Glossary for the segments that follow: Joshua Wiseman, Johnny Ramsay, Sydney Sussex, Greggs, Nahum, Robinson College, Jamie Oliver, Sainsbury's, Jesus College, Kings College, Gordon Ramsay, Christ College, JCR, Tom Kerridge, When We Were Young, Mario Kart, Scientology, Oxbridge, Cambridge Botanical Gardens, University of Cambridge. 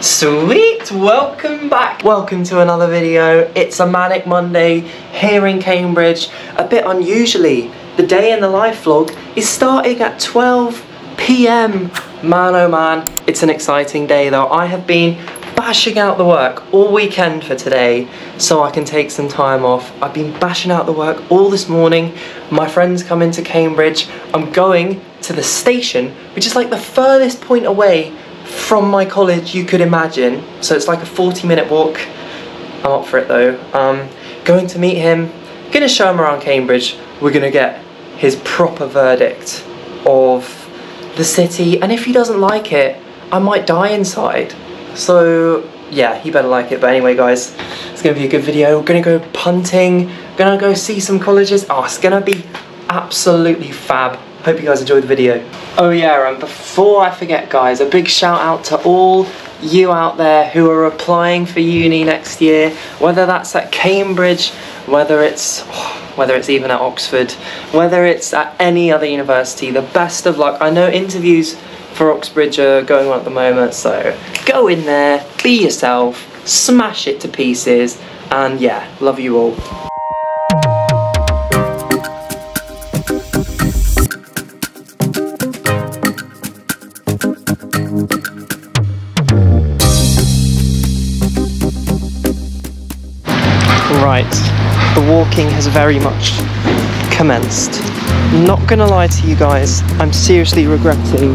Sweet, welcome back. Welcome to another video. It's a manic Monday here in Cambridge. A bit unusually, the day in the life vlog is starting at 12 p.m. Man oh man, it's an exciting day though. I have been bashing out the work all weekend for today so I can take some time off. I've been bashing out the work all this morning. My friends come into Cambridge. I'm going to the station, which is like the furthest point away from my college you could imagine, so it's like a 40-minute walk. I'm up for it though. Going to meet him, gonna show him around Cambridge, we're gonna get his proper verdict of the city, and if he doesn't like it, I might die inside. So yeah, he better like it. But anyway guys, it's gonna be a good video. We're gonna go punting, gonna go see some colleges. Oh, it's gonna be absolutely fab. Hope you guys enjoyed the video. Oh yeah, and before I forget guys, a big shout out to all you out there who are applying for uni next year, whether that's at Cambridge, whether it's even at Oxford, whether it's at any other university. The best of luck. I know interviews for Oxbridge are going on at the moment, so go in there, be yourself, smash it to pieces, and yeah, love you all. The walking has very much commenced. Not gonna lie to you guys, I'm seriously regretting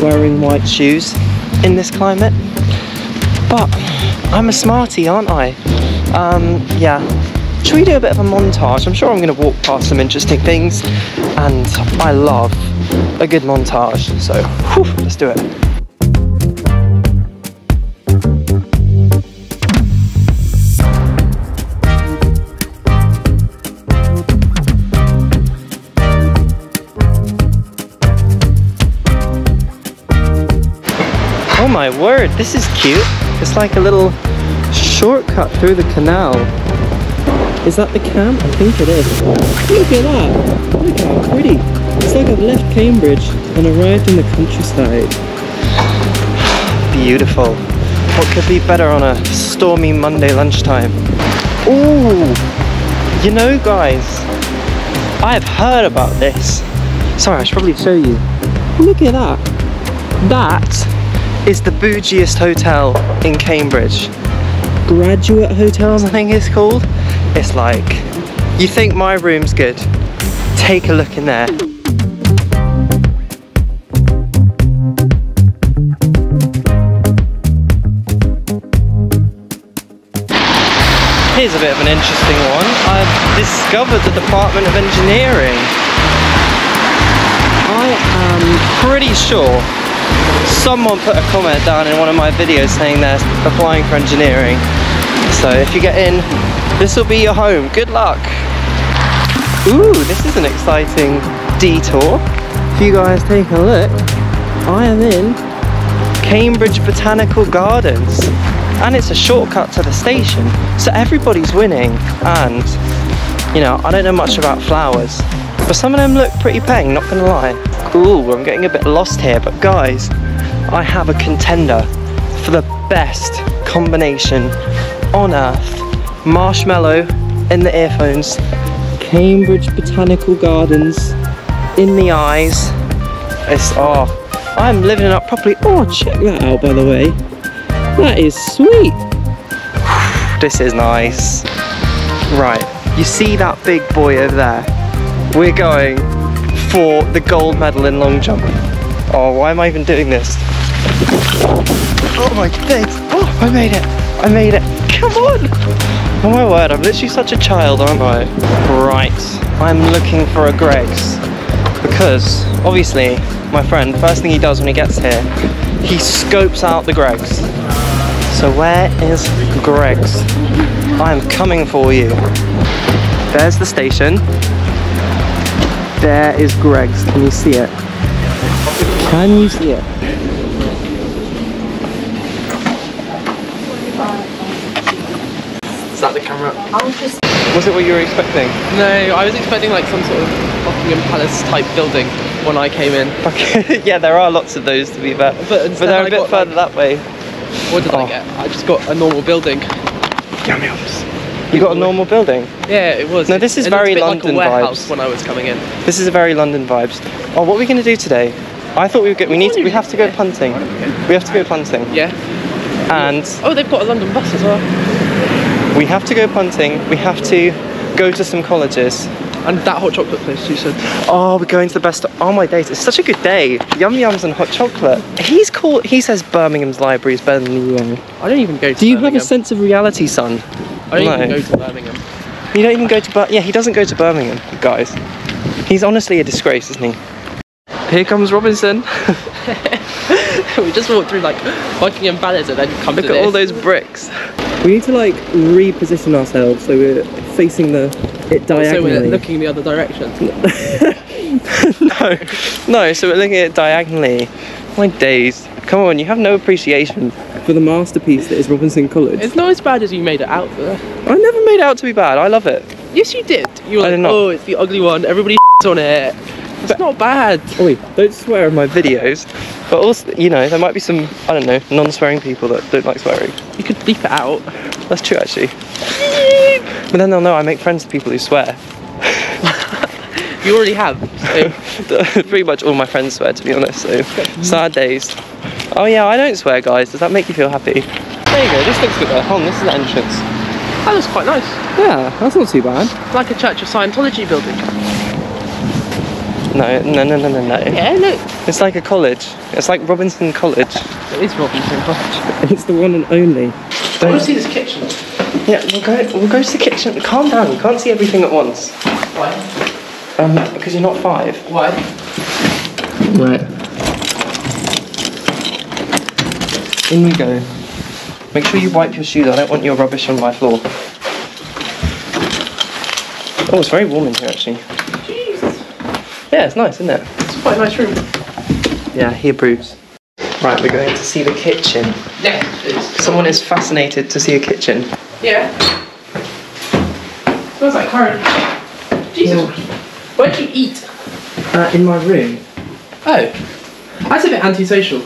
wearing white shoes in this climate, but I'm a smarty, aren't I? Yeah, should we do a bit of a montage? I'm sure I'm gonna walk past some interesting things, and I love a good montage, so whew, let's do it. Oh my word, this is cute. It's like a little shortcut through the canal. Is that the camp? I think it is. Look at that! Look how pretty. It's like I've left Cambridge and arrived in the countryside. Beautiful. What could be better on a stormy Monday lunchtime? Ooh! You know guys, I have heard about this. Sorry, I should probably show you. Look at that! That is the bougiest hotel in Cambridge. Graduate Hotels, I think it's called. It's like, you think my room's good, take a look in there. Here's a bit of an interesting one. I've discovered the Department of Engineering. I am pretty sure someone put a comment down in one of my videos saying they're applying for engineering. So if you get in, this will be your home. Good luck. Ooh, this is an exciting detour. If you guys take a look, I am in Cambridge Botanical Gardens. And it's a shortcut to the station. So everybody's winning. And, you know, I don't know much about flowers, but some of them look pretty peng, not gonna lie. Ooh, I'm getting a bit lost here, but guys, I have a contender for the best combination on earth. Marshmallow in the earphones, Cambridge Botanical Gardens in the eyes. It's, oh, I'm living it up properly. Oh, check that out, by the way. That is sweet. This is nice. Right, you see that big boy over there? We're going for the gold medal in long jump. Oh, why am I even doing this? Oh my goodness. Oh, I made it. I made it. Come on. Oh my word, I'm literally such a child, aren't I? Right, I'm looking for a Greggs, because obviously my friend, first thing he does when he gets here, he scopes out the Greggs. So where is Greggs? I am coming for you. There's the station. There is Greggs. Can you see it? Can you see it? Is that the camera? Was it what you were expecting? No, I was expecting like some sort of Buckingham Palace type building when I came in. Yeah, there are lots of those to be fair. But they're a bit further that way. What did I get? I just got a normal building. Damn it, you got a normal building? Yeah, it was. No, this is very London like a warehouse vibes. When I was coming in. This is a very London vibes. Oh, what are we going to do today? I thought we would get. We have to go punting. We have to go punting. Yeah. And oh, they've got a London bus as well. We have to go punting. We have to go to some colleges. And that hot chocolate place you said. Oh, we're going to the best. Oh my days! It's such a good day. Yum yums and hot chocolate. He's called. He says Birmingham's library is better than the Yum. I don't even go. To Do you Birmingham. Have a sense of reality, son? I don't even go to Birmingham. You don't even go to Birmingham? Yeah, he doesn't go to Birmingham, guys. He's honestly a disgrace, isn't he? Here comes Robinson. We just walked through like Buckingham Palace and then come Look to Look at this. All those bricks. We need to like reposition ourselves so we're facing it diagonally. So we're looking the other direction. No, so we're looking at it diagonally. My days. Come on, you have no appreciation for the masterpiece that is Robinson College. It's not as bad as you made it out there. I never made it out to be bad. I love it. Yes, you did. You were like, oh, it's the ugly one. Everybody shits on it. It's not bad. Oi, don't swear in my videos. But also, you know, there might be some, I don't know, non-swearing people that don't like swearing. You could bleep it out. That's true, actually. But then they'll know I make friends with people who swear. You already have. So. Pretty much all my friends swear, to be honest. So sad days. Oh yeah, I don't swear, guys. Does that make you feel happy? There you go. This looks good. Hong, this is the entrance. That looks quite nice. Yeah, that's not too bad. It's like a Church of Scientology building. No. Yeah, look. It's like a college. It's like Robinson College. It is Robinson College. It's the one and only. I want to see this kitchen. Yeah, we'll go to the kitchen. Calm down, you can't see everything at once. Why? Because you're not five. Why? Right. In we go. Make sure you wipe your shoes. I don't want your rubbish on my floor. Oh, it's very warm in here, actually. Yeah, it's nice, isn't it? It's quite a nice room. Yeah, he approves. Right, we're going to see the kitchen. Yeah, it is. Someone is fascinated to see a kitchen. Yeah. It smells like curry. Jesus. Yeah. Where do you eat? In my room. Oh. That's a bit antisocial.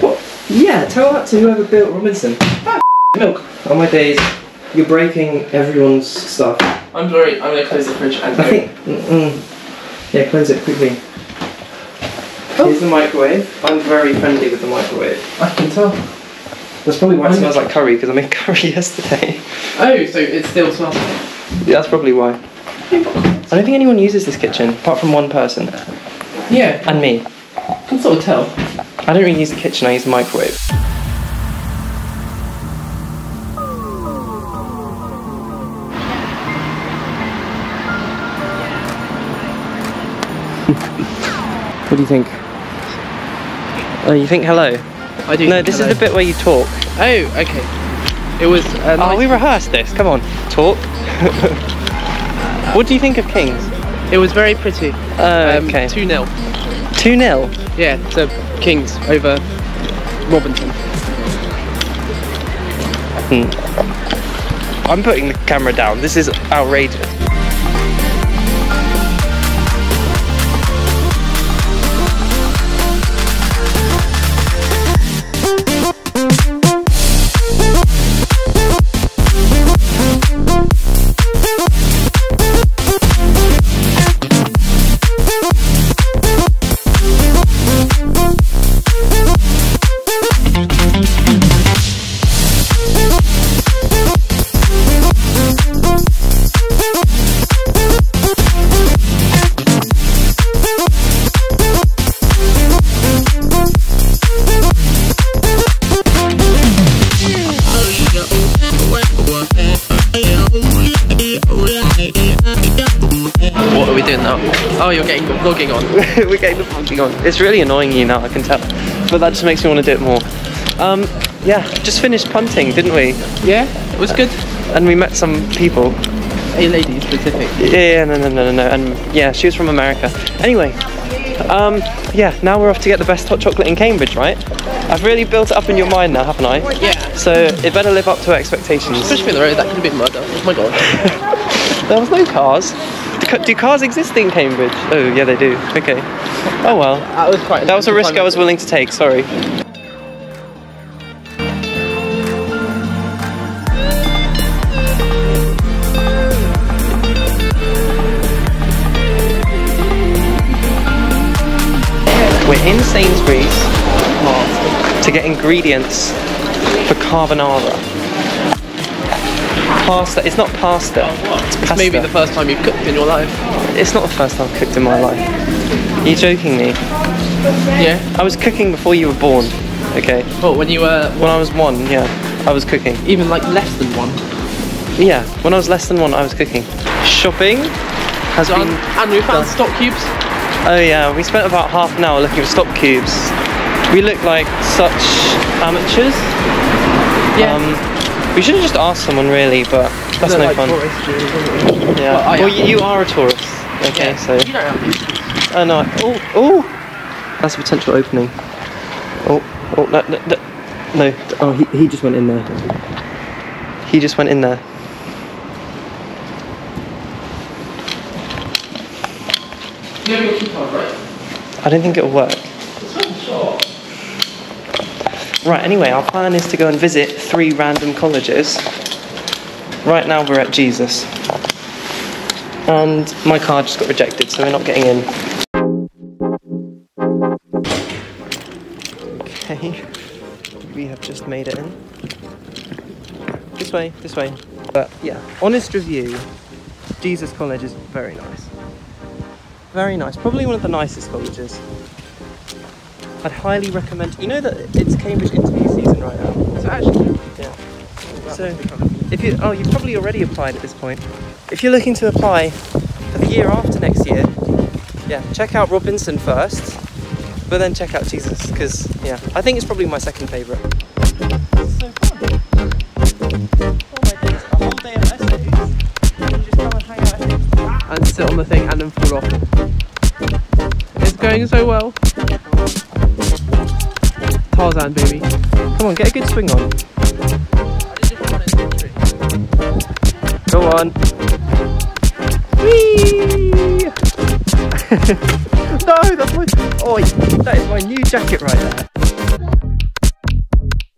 What? Yeah, tell that to whoever built Robinson. Oh, milk. Oh my days. You're breaking everyone's stuff. I'm blurry. I'm going to close the fridge and go. Yeah, close it quickly. Oh. Here's the microwave. I'm very friendly with the microwave. I can tell. That's probably why it smells like curry, because I made curry yesterday. Oh, so it still smells like it. Yeah, that's probably why. I don't think anyone uses this kitchen, apart from one person. Yeah. And me. I can sort of tell. I don't really use the kitchen, I use the microwave. What do you think? Oh, you think hello? I do. No, this hello. Is the bit where you talk. Oh, okay. It was. Nice we rehearsed this. Come on, talk. What do you think of Kings? It was very pretty. Okay. 2-0. 2-0. Yeah, to Kings over Robinson. I'm putting the camera down. This is outrageous. Oh, you're getting the vlogging on. We're getting the vlogging on. It's really annoying you now, I can tell. But that just makes me want to do it more. Yeah, just finished punting, didn't we? Yeah, it was good. And we met some people. A lady specific. Yeah, no. And yeah, she was from America. Anyway, yeah, now we're off to get the best hot chocolate in Cambridge, right? I've really built it up in your mind now, haven't I? Yeah. So it better live up to our expectations. Especially in the road, that could have been murder. Oh my god. There was no cars. Do cars exist in Cambridge? Oh, yeah, they do. Okay. Oh, well. That was a risk I was willing to take, sorry. in Sainsbury's to get ingredients for carbonara. Pasta, it's not pasta, it's pasta. Maybe the first time you've cooked in your life. It's not the first time I've cooked in my life. Are you joking me? Yeah. I was cooking before you were born, okay? Well, when you were... When I was one, yeah, I was cooking. Even like less than one? Yeah, when I was less than one, I was cooking. Shopping has been... And we found stock cubes. Oh yeah, we spent about half an hour looking for stock cubes. We look like such amateurs. Yeah. We should have just asked someone really, but that's no fun. Yeah. Well, you are a tourist. Okay, yeah, so. You don't have to. Oh no! Oh, oh! That's a potential opening. Oh, oh no, no, no! No. Oh, he just went in there. He just went in there. I don't think it'll work. Right, anyway, our plan is to go and visit 3 random colleges. Right now we're at Jesus. And my card just got rejected, so we're not getting in. Okay, we have just made it in. This way, but yeah. Honest review, Jesus College is very nice. Very nice, probably one of the nicest colleges. I'd highly recommend. You know that it's Cambridge interview season right now. So actually, yeah. So if you, oh, you've probably already applied at this point. If you're looking to apply for the year after next year, yeah, check out Robinson first, but then check out Jesus because yeah, I think it's probably my second favourite. It's so fun. Oh my goodness, a whole day of essays. You just come and hang out and sit on the thing and then fall off. It's going so well. Tarzan, baby. Come on, get a good swing on. Go on. Whee! No, that's my... Oh, that is my new jacket right there.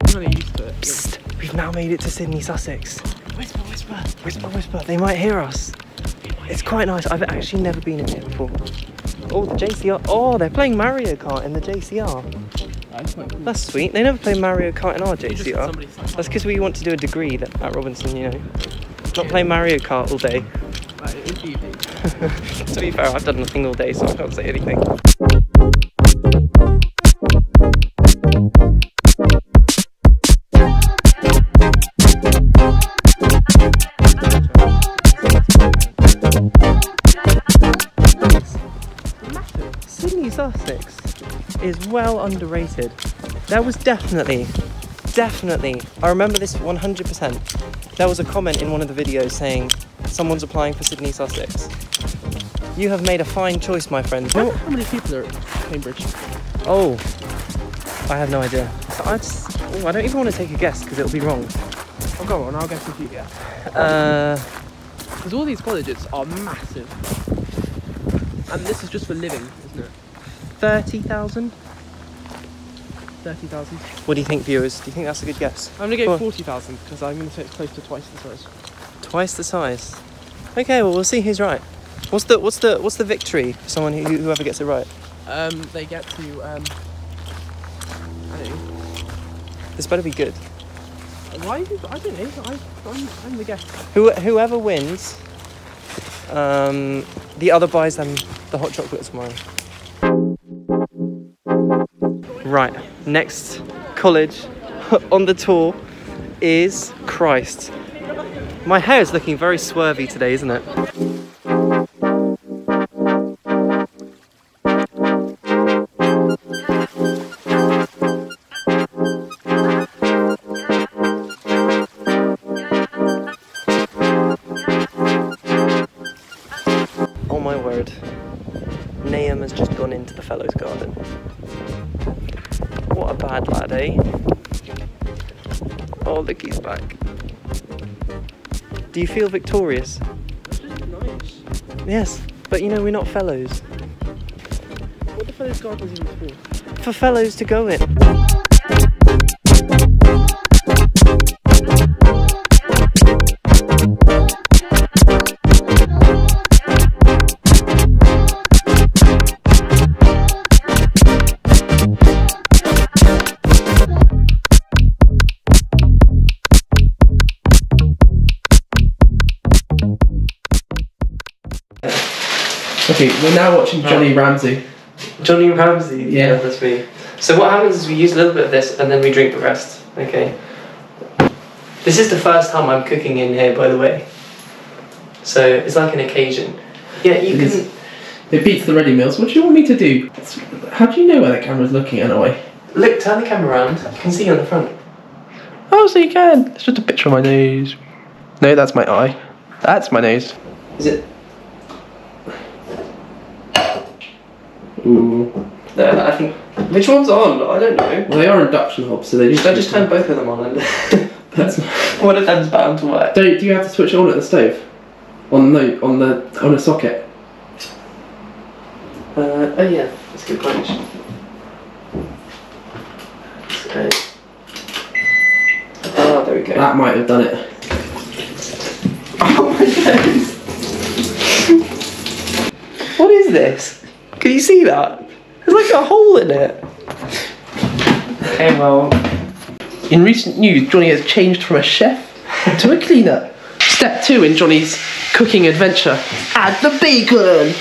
I'm really used to it. Psst, we've now made it to Sydney, Sussex. Whisper, whisper. Whisper, whisper. They might hear us. It's quite nice. I've actually never been in here before. Oh, the JCR. Oh, they're playing Mario Kart in the JCR. That's sweet. They never play Mario Kart in our JCR. That's because we want to do a degree at Robinson, you know. Not play Mario Kart all day. To be fair, I've done nothing all day, so I can't say anything. Sydney Sussex is well underrated. There was definitely, I remember this 100%. There was a comment in one of the videos saying, someone's applying for Sydney Sussex. You have made a fine choice, my friend. I wonder how many people are at Cambridge? Oh, I have no idea. So I don't even want to take a guess because it'll be wrong. I'll go on, I'll guess if you guess. Because all these colleges are massive. And this is just for living, isn't it? 30,000? 30,000. What do you think, viewers? Do you think that's a good guess? I'm going to go 40,000 because I'm going to say it's close to twice the size. Twice the size? Okay, well, we'll see who's right. What's the victory for someone who, whoever gets it right? They get to, I don't know. This better be good. Why? I don't know. I'm the guest. Whoever wins, the other buys them the hot chocolate tomorrow. Right, next college on the tour is Christ. My hair is looking very swervy today, isn't it? Oh my word, Nahum has just gone into the fellows' garden. What a bad lad, eh? Oh, look, he's back. Do you feel victorious? That's just nice. Yes, but you know, we're not fellows. What are fellows' gardens even for? For fellows to go in. cute. We're now watching Johnny Ramsay. Johnny Ramsay? Yeah, that's me. So what happens is we use a little bit of this and then we drink the rest. Okay. This is the first time I'm cooking in here, by the way. So it's like an occasion. Yeah, you can... It beats the ready meals. What do you want me to do? How do you know where the camera's looking, anyway? Look, turn the camera around. I can see you on the front. Oh, so you can. It's just a picture of my nose. No, that's my eye. That's my nose. Is it? Ooh. No, I think... Which one's on? I don't know. Well, they are induction hobs, so they just... I just turned both of them on and... That's... One of them's bound to work. Do you have to switch it on at the stove? On a socket? Oh yeah, that's a good punch. So, oh, there we go. That might have done it. Oh my goodness. What is this? Can you see that? There's like a hole in it. Okay, well... In recent news, Johnny has changed from a chef to a cleaner. Step 2 in Johnny's cooking adventure. Add the bacon!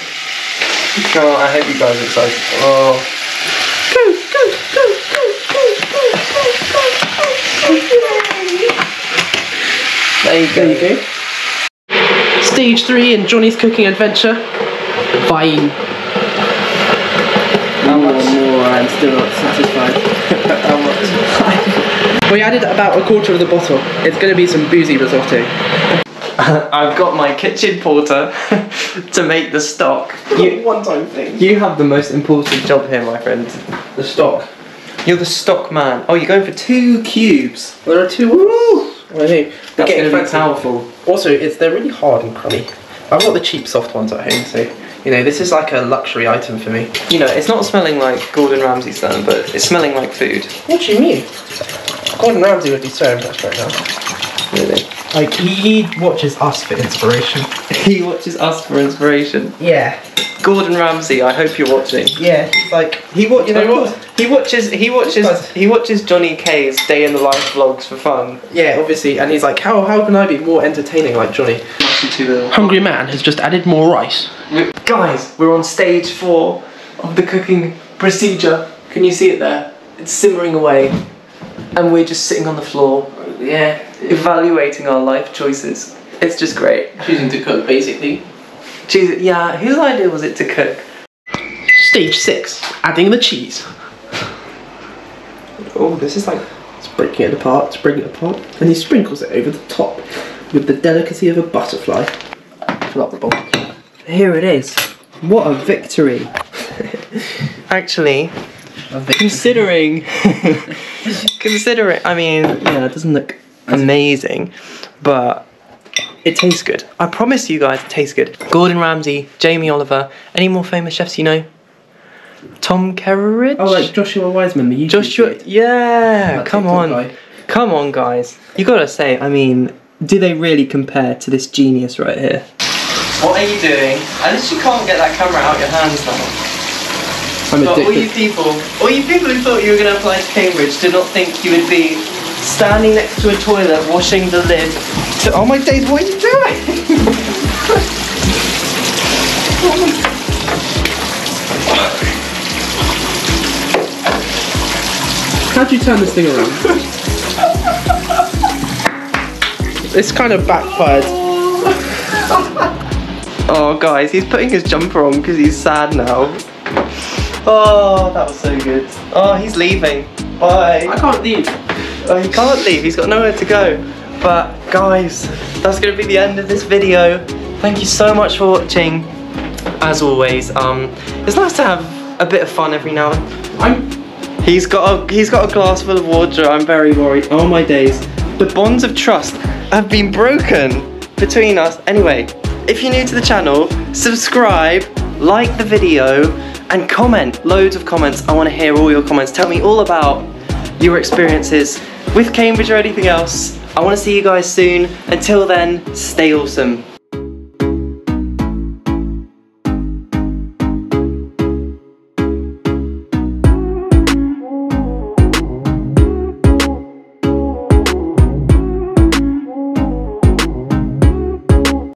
Oh, I hope you guys are excited. Oh. Go, go, go, go, go, go, go, go, go, go. There you go. There you go. Stage 3 in Johnny's cooking adventure. Fine. How much more? I'm still not satisfied. How much? We added about 1/4 of the bottle. It's going to be some boozy risotto. I've got my kitchen porter to make the stock. One-time thing. You have the most important job here, my friend. The stock. You're the stock man. Oh, you're going for 2 cubes. There are 2. Ooh. I know. That's going to be powerful. Also, they're really hard and crummy. I've got the cheap soft ones at home, so you know this is like a luxury item for me. You know, it's not smelling like Gordon Ramsay's then, but it's smelling like food. What do you mean? Gordon Ramsay would be so impressed right now. Really. Like, he watches us for inspiration. He watches us for inspiration? Yeah. Gordon Ramsay, I hope you're watching. Yeah, like, he watches Johnny K's Day in the Life vlogs for fun. Yeah, obviously, and he's like, how can I be more entertaining like Johnny? Hungry man has just added more rice. Guys, we're on stage 4 of the cooking procedure. Can you see it there? It's simmering away. And we're just sitting on the floor. Yeah. Evaluating our life choices. It's just great. Choosing to cook, basically. Choosing, yeah, whose idea was it to cook? Stage 6, adding the cheese. Oh, this is like... It's breaking it apart, it's breaking it apart. And he sprinkles it over the top with the delicacy of a butterfly. Fill up the bowl. Here it is. What a victory. Actually, considering, I mean... Yeah, it doesn't look... amazing, but it tastes good. I promise you guys it tastes good. Gordon Ramsay, Jamie Oliver, any more famous chefs you know? Tom Kerridge? Oh, like Joshua Wiseman, the YouTube kid. Yeah, that come on. Guy. Come on, guys. You gotta say, I mean, do they really compare to this genius right here? What are you doing? At least you can't get that camera out of your hands now. All you people who thought you were going to apply to Cambridge did not think you would be standing next to a toilet washing the lid. Oh my days, what are you doing? How do you turn this thing around? This kind of backfired. Oh guys, he's putting his jumper on because he's sad now. Oh, that was so good. Oh, he's leaving. Bye. I can't leave. Oh, he can't leave. He's got nowhere to go. But guys, that's going to be the end of this video. Thank you so much for watching. As always, it's nice to have a bit of fun every now and then. He's got a glass full of water. I'm very worried. Oh my days. The bonds of trust have been broken between us. Anyway, if you're new to the channel, subscribe, like the video. And comment, loads of comments. I want to hear all your comments. Tell me all about your experiences with Cambridge or anything else. I want to see you guys soon. Until then, stay awesome.